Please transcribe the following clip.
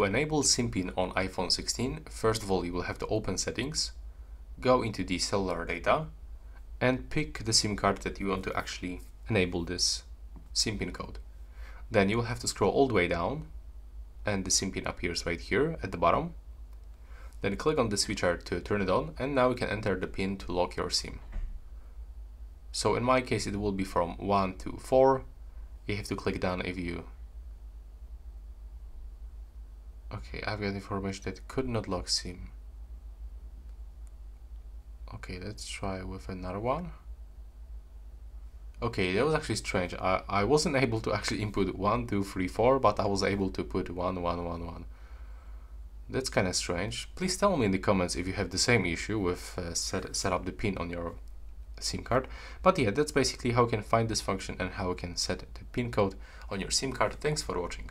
To enable SIM pin on iPhone 16, first of all you will have to open settings, go into the cellular data and pick the SIM card that you want to actually enable this SIM pin code. Then you will have to scroll all the way down and the SIM pin appears right here at the bottom. Then click on the switcher to turn it on and now you can enter the pin to lock your SIM. So in my case it will be from 1 to 4. You have to click down if you... Okay, I've got information that could not lock SIM. Okay, let's try with another one. Okay, that was actually strange. I wasn't able to actually input 1, 2, 3, 4, but I was able to put 1, 1, 1, 1. That's kind of strange. Please tell me in the comments if you have the same issue with set up the pin on your SIM card. But yeah, that's basically how you can find this function and how you can set the pin code on your SIM card. Thanks for watching.